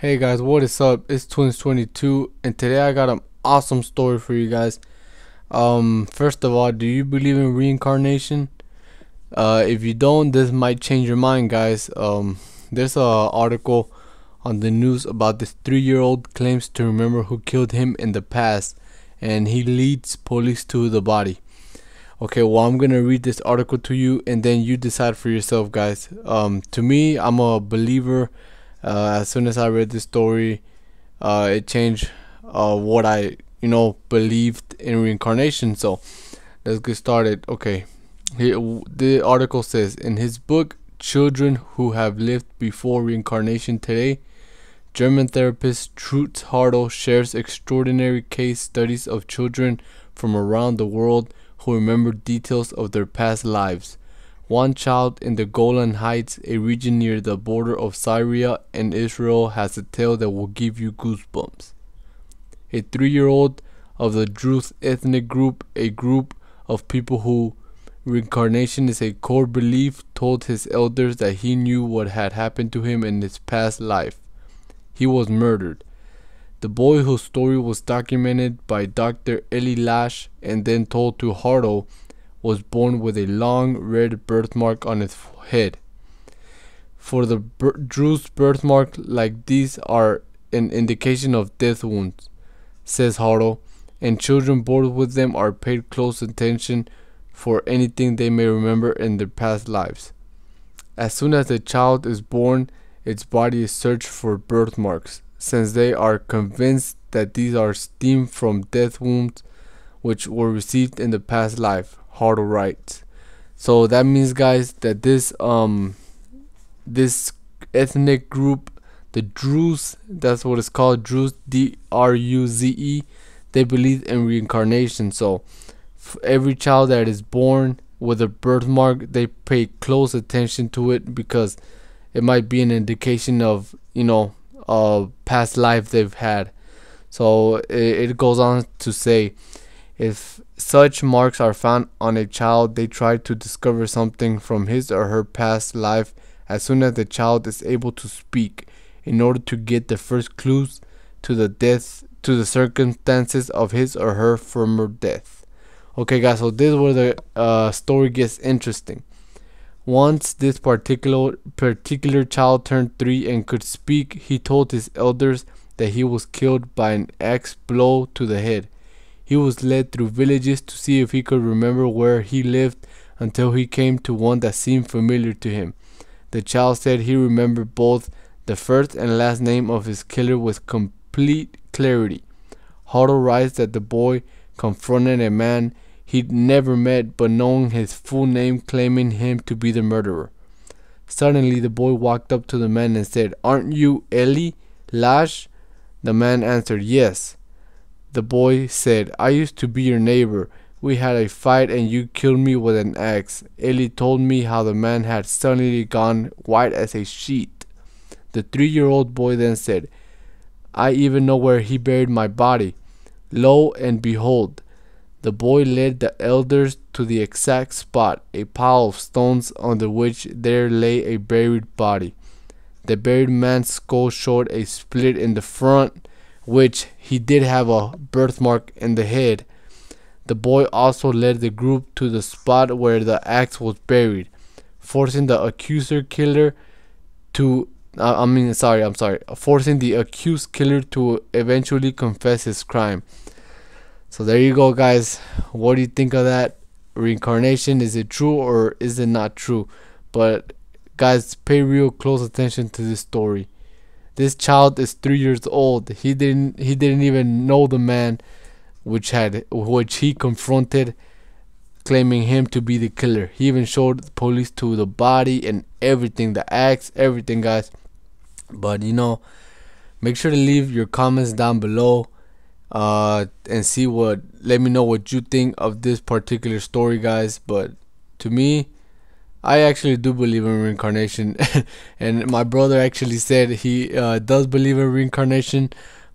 Hey guys, what is up? It's Twins22 and today I got an awesome story for you guys. First of all, do you believe in reincarnation? If you don't, this might change your mind, guys. There's an article on the news about this 3-year-old claims to remember who killed him in the past, and he leads police to the body. Okay, well, I'm gonna read this article to you and then you decide for yourself, guys. To me, I'm a believer. As soon as I read this story, it changed what I believed in reincarnation. So let's get started. Okay, the article says, in his book Children Who Have Lived Before Reincarnation Today, German therapist Trutz Hartl shares extraordinary case studies of children from around the world who remember details of their past lives. One child in the Golan Heights, a region near the border of Syria and Israel, has a tale that will give you goosebumps. A 3-year-old of the Druze ethnic group, a group of people who reincarnation is a core belief, told his elders that he knew what had happened to him in his past life. He was murdered. The boy, whose story was documented by Dr. Eli Lasch and then told to Hartl, was born with a long red birthmark on his head. For the Druze, birthmark like these are an indication of death wounds, says Hartl, and children born with them are paid close attention for anything they may remember in their past lives. As soon as a child is born, its body is searched for birthmarks, since they are convinced that these are stemmed from death wounds which were received in the past life, Hartl writes. So that means, guys, that this this ethnic group, the Druze, that's what it's called, Druze, D-R-U-Z-E, they believe in reincarnation. So every child that is born with a birthmark, they pay close attention to it because it might be an indication of past life they've had. So it goes on to say, if such marks are found on a child, they try to discover something from his or her past life as soon as the child is able to speak, in order to get the first clues to the circumstances of his or her former death. Okay, guys, so this is where the story gets interesting. Once this particular child turned 3 and could speak, he told his elders that he was killed by an axe blow to the head. He was led through villages to see if he could remember where he lived, until he came to one that seemed familiar to him. The child said he remembered both the first and last name of his killer with complete clarity. Hartl writes that the boy confronted a man he'd never met, but knowing his full name, claiming him to be the murderer. Suddenly, the boy walked up to the man and said, "Aren't you Eli Lasch?" The man answered, "Yes." The boy said, "I used to be your neighbor. We had a fight and you killed me with an axe." Eli told me how the man had suddenly gone white as a sheet. The 3-year-old boy then said, "I even know where he buried my body." Lo and behold, the boy led the elders to the exact spot, a pile of stones under which there lay a buried body. The buried man's skull showed a split in the front, which he did have a birthmark in the head. The boy also led the group to the spot where the axe was buried, forcing the accused killer to eventually confess his crime. So there you go, guys. What do you think of that? Reincarnation, is it true or is it not true? But guys, pay real close attention to this story. This child is 3 years old. He didn't even know the man which he confronted, claiming him to be the killer. He even showed the police to the body and everything, the axe, everything, guys. But make sure to leave your comments down below and let me know what you think of this particular story, guys. But to me, I actually do believe in reincarnation and my brother actually said he does believe in reincarnation,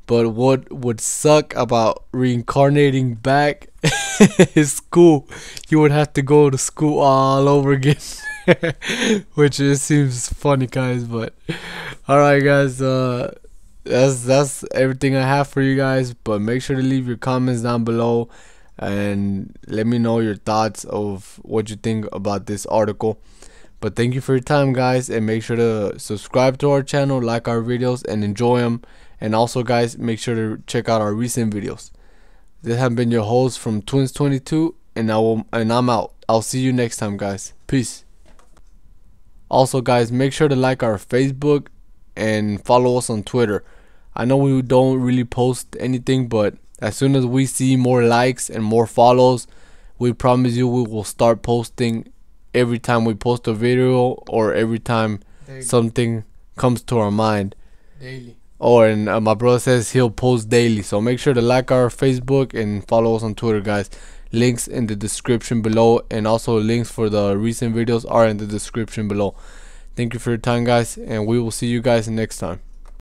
but what would suck about reincarnating back is school. You would have to go to school all over again which just seems funny, guys. But alright, guys, that's everything I have for you guys, but make sure to leave your comments down below and let me know your thoughts of what you think about this article. But thank you for your time, guys, and make sure to subscribe to our channel, like our videos, and enjoy them. And also, guys, make sure to check out our recent videos. This has been your host from Twins22, and I'm out. I'll see you next time, guys. Peace. Also, guys, make sure to like our Facebook and follow us on Twitter. I know we don't really post anything, but as soon as we see more likes and more follows, we promise you we will start posting every time we post a video or every time something comes to our mind. Daily. Oh, and my brother says he'll post daily. So make sure to like our Facebook and follow us on Twitter, guys. Links in the description below, and also links for the recent videos are in the description below. Thank you for your time, guys, and we will see you guys next time.